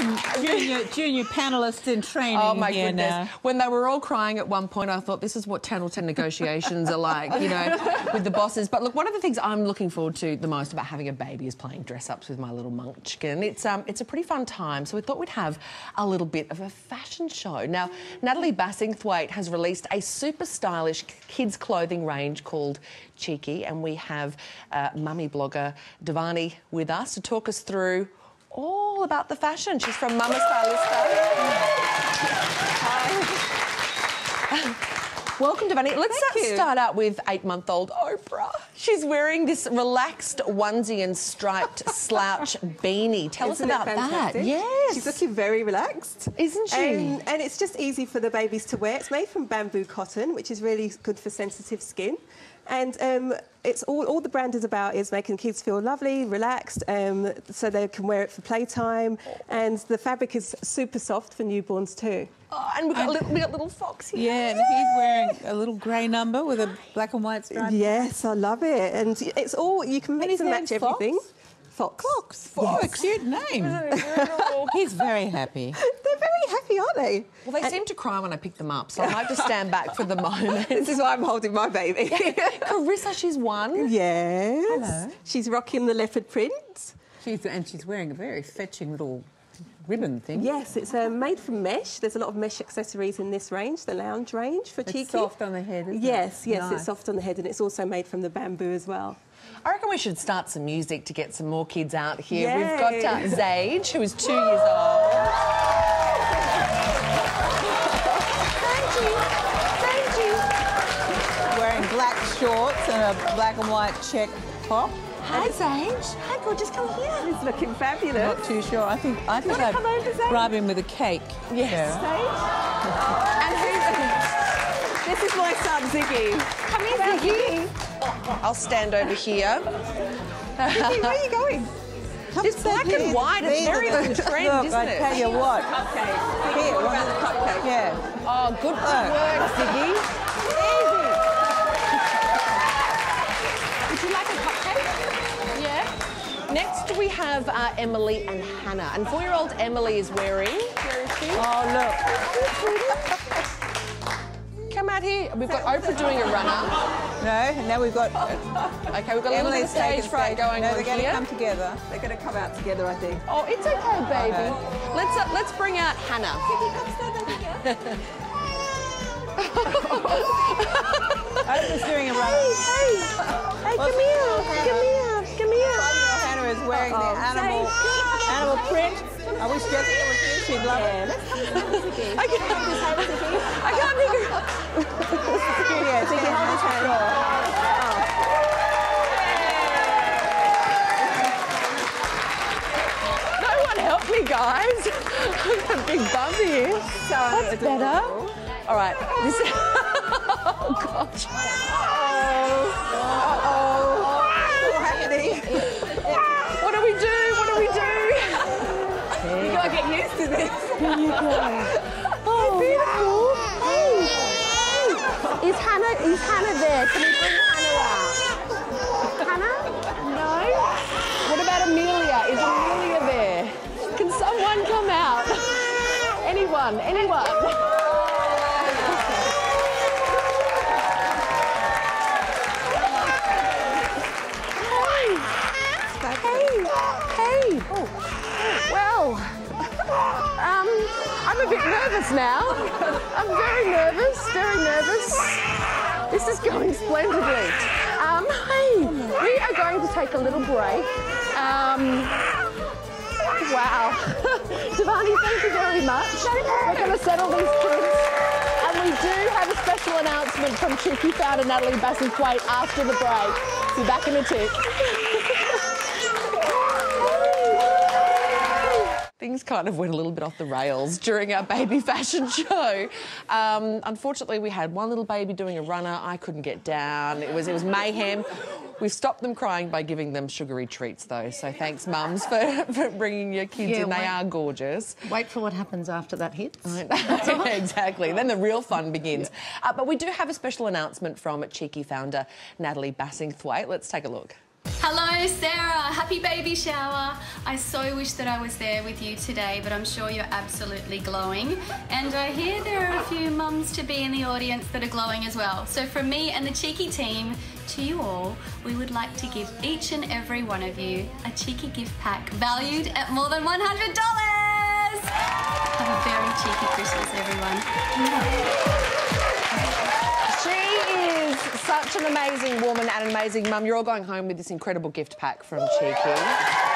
some junior panellists in training. Oh my goodness. Now. When they were all crying at one point, I thought, this is what Channel 10 negotiations are like, you know, with the bosses. But look, one of the things I'm looking forward to the most about having a baby is playing dress-ups with my little munchkin. It's a pretty fun time, so we thought we'd have a little bit of a fashion show. Now, Natalie Bassingthwaighte has released a super stylish kids' clothing range called Cheeky, and we have mummy blogger Devani with us to talk us through all about the fashion. She's from Mama's Stylist. Hi. Welcome, Devani. Let's start out with 8-month-old Oprah. She's wearing this relaxed onesie and striped slouch beanie. Tell us about that. Yes. She's looking very relaxed. Isn't she? And it's just easy for the babies to wear. It's made from bamboo cotton, which is really good for sensitive skin. And it's all the brand is about is making kids feel lovely, relaxed, so they can wear it for playtime. And the fabric is super soft for newborns too. Oh, and we've got little fox here. Yeah, and he's wearing a little grey number with a black and white stripe. Yes, I love it. And it's all, you can mix and match everything. Fox. Fox. Fox. Yes. Cute name. He's very happy. Happy, aren't they? Well, they seem to cry when I pick them up, so I might just stand back for the moment. This is why I'm holding my baby. Carissa, she's 1. Yes. Hello. She's rocking the leopard print. And she's wearing a very fetching little ribbon thing. Yes, it's made from mesh. There's a lot of mesh accessories in this range, the lounge range for Cheeky. It's soft on the head, isn't it? Yes, nice. It's soft on the head, and it's also made from the bamboo as well. I reckon we should start some music to get some more kids out here. Yay. We've got Zage, who is 2 years old. Wearing black shorts and a black and white check top. Hi, Zage. Hi, gorgeous. Come here. He's looking fabulous. I'm not too sure. I think I'd bribe him with a cake. Yes, Zage. Oh. And this is my son, Ziggy. Come here, Ziggy. I'll stand over here. Ziggy, where are you going? It's black and white. It's very on trend, look, isn't it? I tell you what. Cupcake. Here, what about the cupcake? Yeah. Oh, good work, Ziggy. Easy. Would you like a cupcake? Yeah. Next, we have Emily and Hannah. And 4-year-old Emily is wearing. Where is she? Oh, look. Come out here. We've got Oprah doing a runner. No, now we've got... OK, we've got a little stage fright going on here. They're going to come together. They're going to come out together, I think. Oh, it's OK, baby. Oh. Let's bring out Hannah. Can you come stand over here? Oprah's doing a run. Hey, come here. Come here. Come here. Hannah is wearing the animal print. I wish Jessica was here. She'd love it. Let's come to Ziggy. I can't think of... Ziggy, guys, I'm a big bump here. So that's adorable. Better. All right. This is... oh, gosh. Uh-oh. What's happening? What do we do? What do we do? You got to get used to this. Oh, beautiful. Hey. Is Hannah there? Can we bring Hannah out? Hannah? No? What about Amelia? Is Amelia there? Can someone come out? Anyone? Anyone? Hey! Hey! Oh. Well, I'm a bit nervous now. I'm very nervous, very nervous. This is going splendidly. Hey, we are going to take a little break. Wow. Devani, thank you very much. We're going to settle these kids. And we do have a special announcement from Cheeky founder Natalie Bassingthwaighte after the break. Be back in a tick. Things kind of went a little bit off the rails during our baby fashion show. Unfortunately, we had one little baby doing a runner. I couldn't get down. It was mayhem. We've stopped them crying by giving them sugary treats, though. So thanks, mums, for bringing your kids in. They are gorgeous. Wait for what happens after that hits. Exactly. Then the real fun begins. But we do have a special announcement from Cheeky founder Natalie Bassingthwaighte. Let's take a look. Hello Sarah, happy baby shower. I so wish that I was there with you today, but I'm sure you're absolutely glowing. And I hear there are a few mums-to-be in the audience that are glowing as well. So from me and the Cheeky team, to you all, we would like to give each and every one of you a Cheeky gift pack valued at more than $100. Have a very cheeky Christmas, everyone. She is such an amazing woman and an amazing mum. You're all going home with this incredible gift pack from Cheeky.